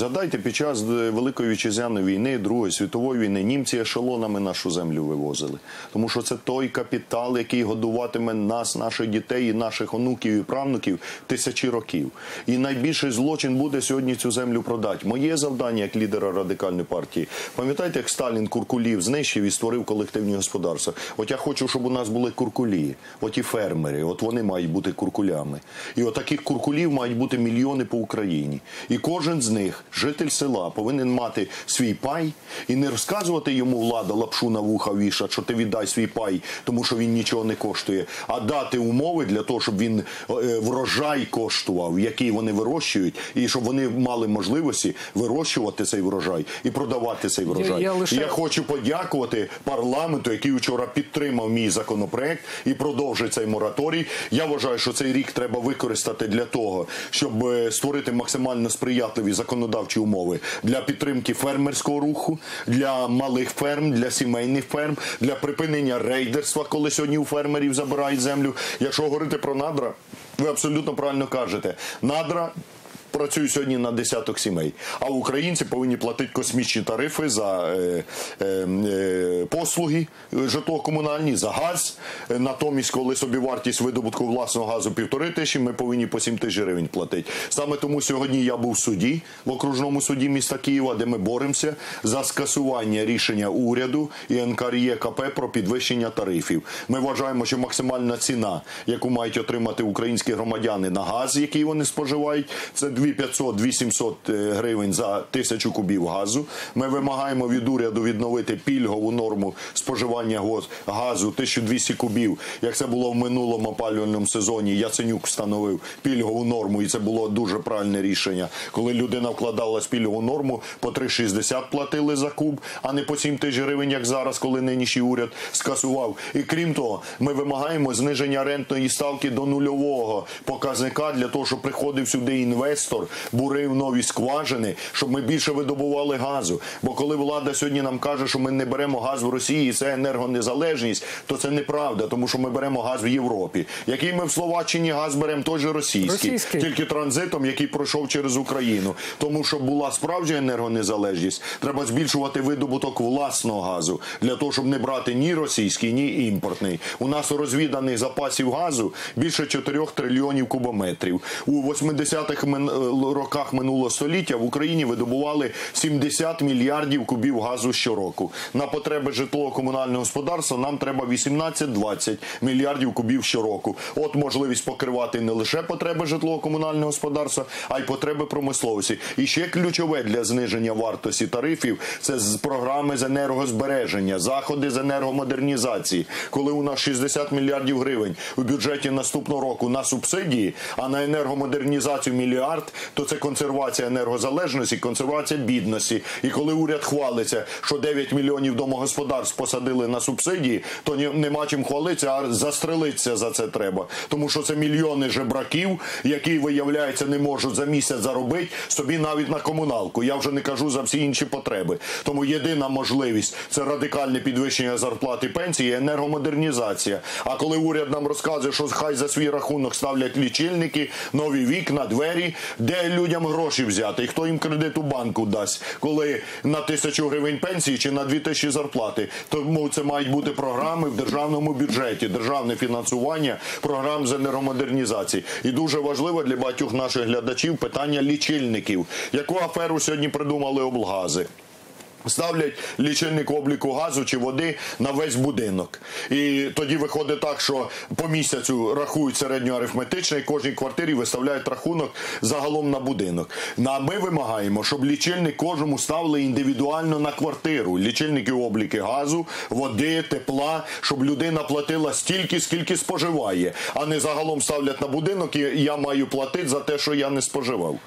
Згадайте, під час Великої Вітчизняної війни, Другої світової війни німці ешелонами нашу землю вивозили. Тому що це той капітал, який годуватиме нас, наших дітей, наших онуків і правнуків тисячі років. І найбільший злочин буде сьогодні цю землю продати. Моє завдання як лідера Радикальної партії, пам'ятаєте, як Сталін куркулів знищив і створив колективні господарства? От я хочу, щоб у нас були куркулі, от і фермери, от вони мають бути куркулями. І от таких куркулів мають бути мільйони по Україні. І кожен з них, житель села, повинен мати свій пай і не розказувати йому влада лапшу на вуха віша, що ти віддай свій пай, тому що він нічого не коштує, а дати умови для того, щоб він врожай коштував, який вони вирощують, і щоб вони мали можливості вирощувати цей врожай і продавати цей врожай. Я хочу подякувати парламенту, який вчора підтримав мій законопроект і продовжить цей мораторій. Я вважаю, що цей рік треба використати для того, щоб створити максимально сприятливі законодавчі умови для підтримки фермерського руху, для малих ферм, для сімейних ферм, для припинення рейдерства, коли сьогодні у фермерів забирають землю. Якщо говорити про надра, ви абсолютно правильно кажете. Надра працюють сьогодні на десяток сімей, а українці повинні платити космічні тарифи за послуги житлово-комунальні, за газ. Натомість, коли собівартість видобутку власного газу 1500, ми повинні по 7000 гривень платити. Саме тому сьогодні я був в суді, в окружному суді міста Києва, де ми боремося за скасування рішення уряду і НКРЕКП про підвищення тарифів. Ми вважаємо, що максимальна ціна, яку мають отримати українські громадяни на газ, який вони споживають, це 2500-2700 гривень за 1000 кубів газу. Ми вимагаємо від уряду відновити пільгову норму споживання газу 1200 кубів. Як це було в минулому опалювальному сезоні, Яценюк встановив пільгову норму, і це було дуже правильне рішення. Коли людина вкладалась в пільгову норму, по 3,60 платили за куб, а не по 7000 гривень, як зараз, коли нинішній уряд скасував. І крім того, ми вимагаємо зниження рентної ставки до нульового показника, для того, щоб приходив сюди інвестор, бурив нові скважини, щоб ми більше видобували газу. Бо коли влада сьогодні нам каже, що ми не беремо газ в Росії, це енергонезалежність, то це неправда, тому що ми беремо газ в Європі. Який ми в Словаччині газ беремо, той же російський, тільки транзитом, який пройшов через Україну. Тому що була справжня енергонезалежність, треба збільшувати видобуток власного газу, для того, щоб не брати ні російський, ні імпортний. У нас розвіданих запасів газу більше 4 трильйонів кубометрів. У 80-х роках минулого століття в Україні видобували 70 мільярдів кубів газу щороку. На потреби житлово-комунального господарства нам треба 18-20 мільярдів кубів щороку. От можливість покривати не лише потреби житлово-комунального господарства, а й потреби промисловості. І ще ключове для зниження вартості тарифів – це програми з енергозбереження, заходи з енергомодернізації. Коли у нас 60 мільярдів гривень у бюджеті наступного року на субсидії, а на енергомодернізацію мільярдів, то це консервація енергозалежності, консервація бідності. І коли уряд хвалиться, що 9 мільйонів домогосподарств посадили на субсидії, то нема чим хвалитися, а застрелитися за це треба. Тому що це мільйони жебраків, які, виявляється, не можуть за місяць заробити собі навіть на комуналку. Я вже не кажу за всі інші потреби. Тому єдина можливість – це радикальне підвищення зарплат і пенсії, енергомодернізація. А коли уряд нам розказує, що хай за свій рахунок ставлять лічильники, нові вікна, двері, де людям гроші взяти і хто їм кредит у банку дасть, коли на 1000 гривень пенсії чи на 2000 зарплати. Тому це мають бути програми в державному бюджеті, державне фінансування програм з енергомодернізації. І дуже важливо для багатьох наших глядачів питання лічильників. Яку аферу сьогодні придумали облгази? Ставлять лічильник обліку газу чи води на весь будинок. І тоді виходить так, що по місяцю рахують середньоарифметично і кожній квартирі виставляють рахунок загалом на будинок. А ми вимагаємо, щоб лічильник кожному ставили індивідуально на квартиру. Лічильники обліку газу, води, тепла, щоб людина платила стільки, скільки споживає. А не загалом ставлять на будинок і я маю платити за те, що я не споживав.